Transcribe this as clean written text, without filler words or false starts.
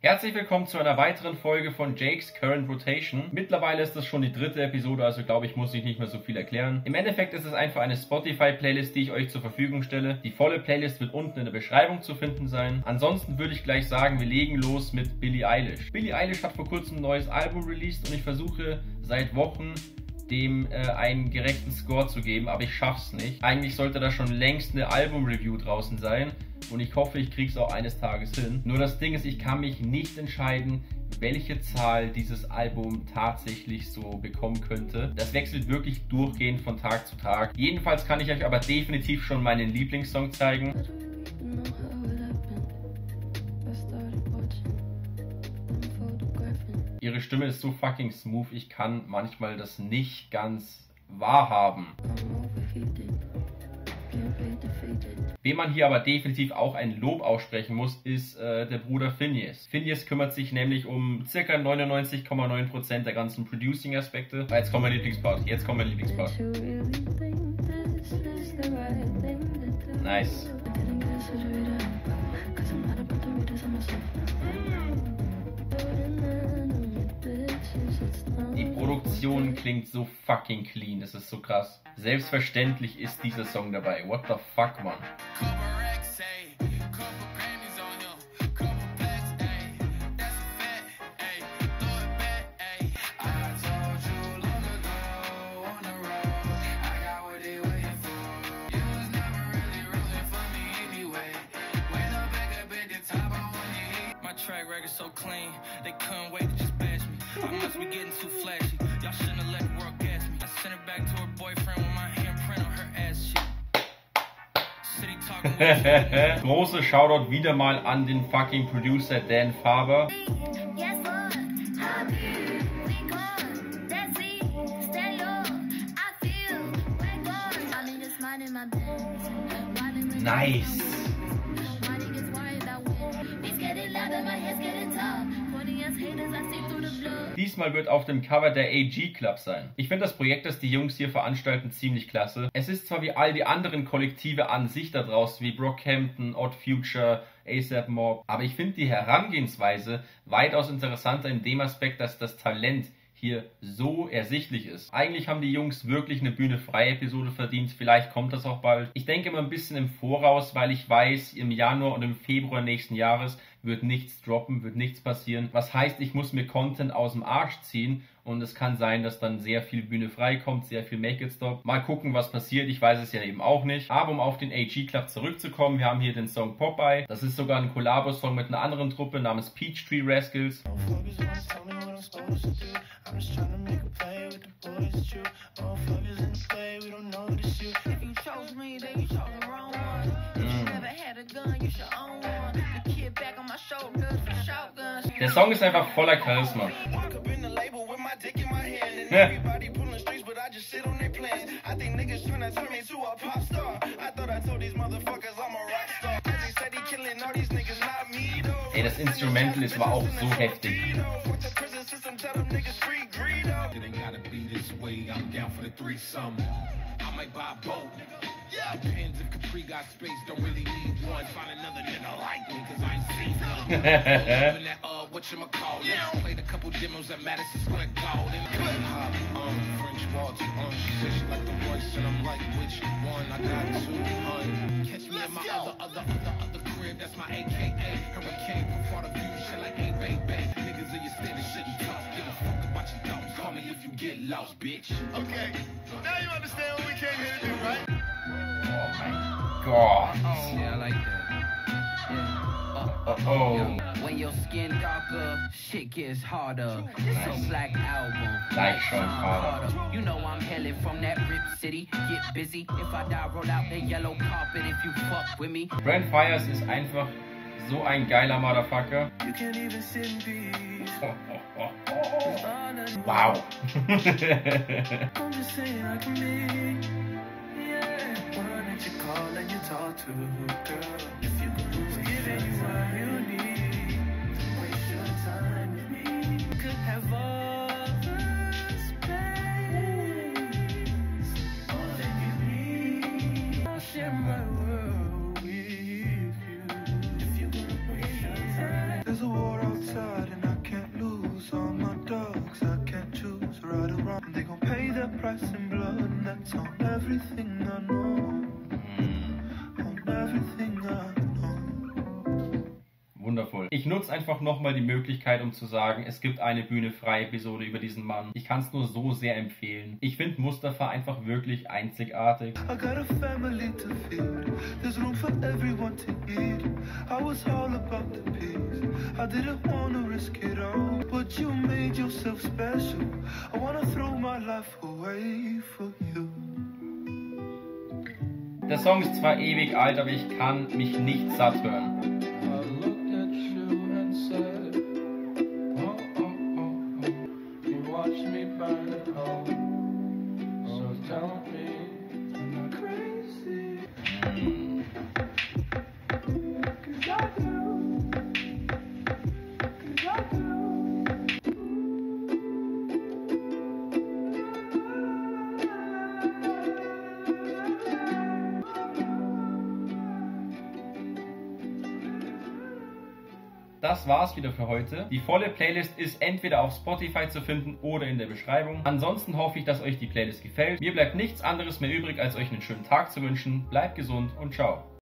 Herzlich willkommen zu einer weiteren Folge von Jake's Current Rotation. Mittlerweile ist das schon die dritte Episode, also glaube ich, muss ich nicht mehr so viel erklären. Im Endeffekt ist es einfach eine Spotify-Playlist, die ich euch zur Verfügung stelle. Die volle Playlist wird unten in der Beschreibung zu finden sein. Ansonsten würde ich gleich sagen, wir legen los mit Billie Eilish. Billie Eilish hat vor kurzem ein neues Album released und ich versuche seit Wochen dem einen gerechten Score zu geben, aber ich schaff's nicht. Eigentlich sollte da schon längst eine Album-Review draußen sein. Und ich hoffe, ich kriege es auch eines Tages hin. Nur das Ding ist, ich kann mich nicht entscheiden, welche Zahl dieses Album tatsächlich so bekommen könnte. Das wechselt wirklich durchgehend von Tag zu Tag. Jedenfalls kann ich euch aber definitiv schon meinen Lieblingssong zeigen. Ihre Stimme ist so fucking smooth, ich kann manchmal das nicht ganz wahrhaben. Wem man hier aber definitiv auch ein Lob aussprechen muss, ist der Bruder Phineas. Phineas kümmert sich nämlich um ca. 99,9% der ganzen Producing-Aspekte. Jetzt kommt mein Lieblingspart, jetzt kommt mein Lieblingspart. Nice. Die Produktion klingt so fucking clean, das ist so krass. Selbstverständlich ist dieser Song dabei. What the fuck, man? Große Shoutout wieder mal an den fucking Producer Dan Faber. Nice. Diesmal wird auf dem Cover der AG Club sein. Ich finde das Projekt, das die Jungs hier veranstalten, ziemlich klasse. Es ist zwar wie all die anderen Kollektive an sich da draußen, wie Brockhampton, Odd Future, ASAP Mob, aber ich finde die Herangehensweise weitaus interessanter in dem Aspekt, dass das Talent hier so ersichtlich ist. Eigentlich haben die Jungs wirklich eine bühnefreie Episode verdient, vielleicht kommt das auch bald. Ich denke immer ein bisschen im Voraus, weil ich weiß, im Januar und im Februar nächsten Jahres wird nichts droppen, wird nichts passieren. Was heißt, ich muss mir Content aus dem Arsch ziehen und es kann sein, dass dann sehr viel Bühne frei kommt, sehr viel Make-It-Stop. Mal gucken, was passiert, ich weiß es ja eben auch nicht. Aber um auf den AG Club zurückzukommen, wir haben hier den Song Popeye. Das ist sogar ein Kollabosong mit einer anderen Truppe namens Peach Tree Rascals. Der Song ist einfach voller Charisma. Ja. Ey, das Instrumental ist aber auch so heftig. Play a couple demos at Madison Square Garden. French Waltz on. She said she liked the voice and I'm like, which one? I got two. Catch me in my other crib. That's my AKA. Hurricane before the view. Shit like ain't baby. Niggas in your standing shit. Give a fuck about your dogs. Call me if you get lost, bitch. Okay. Now you understand what we came here to do, right? Oh my God. Yeah, I like that. Yeah. Oh. Your skin darker, shit gets harder. This is Black Album. Like Sean Carter. You know I'm hailing from that Rip City. Get busy. If I die, roll out the yellow carpet if you fuck with me. Brent Fires ist einfach so ein geiler Motherfucker. You can't even sit in peace. Wow. I'm just saying I can be. Yeah. Why don't you call and you talk to a girl? If you can lose, give it what you need. side and I can't lose. All my dogs, I can't choose right or wrong. They gon' pay their price in blood, and that's on everything I know. On everything I know. Wundervoll. Ich nutze einfach nochmal die Möglichkeit, um zu sagen, es gibt eine Bühne frei Episode über diesen Mann. Ich kann es nur so sehr empfehlen. Ich finde Mustafa einfach wirklich einzigartig. I got a family to feed. There's room for everyone to eat. I was all about the peace. I didn't wanna risk it all. But you made yourself special. I wanna throw my life away for you. Der Song ist zwar ewig alt, aber ich kann mich nicht satt hören. Das war's wieder für heute. Die volle Playlist ist entweder auf Spotify zu finden oder in der Beschreibung. Ansonsten hoffe ich, dass euch die Playlist gefällt. Mir bleibt nichts anderes mehr übrig, als euch einen schönen Tag zu wünschen. Bleibt gesund und ciao.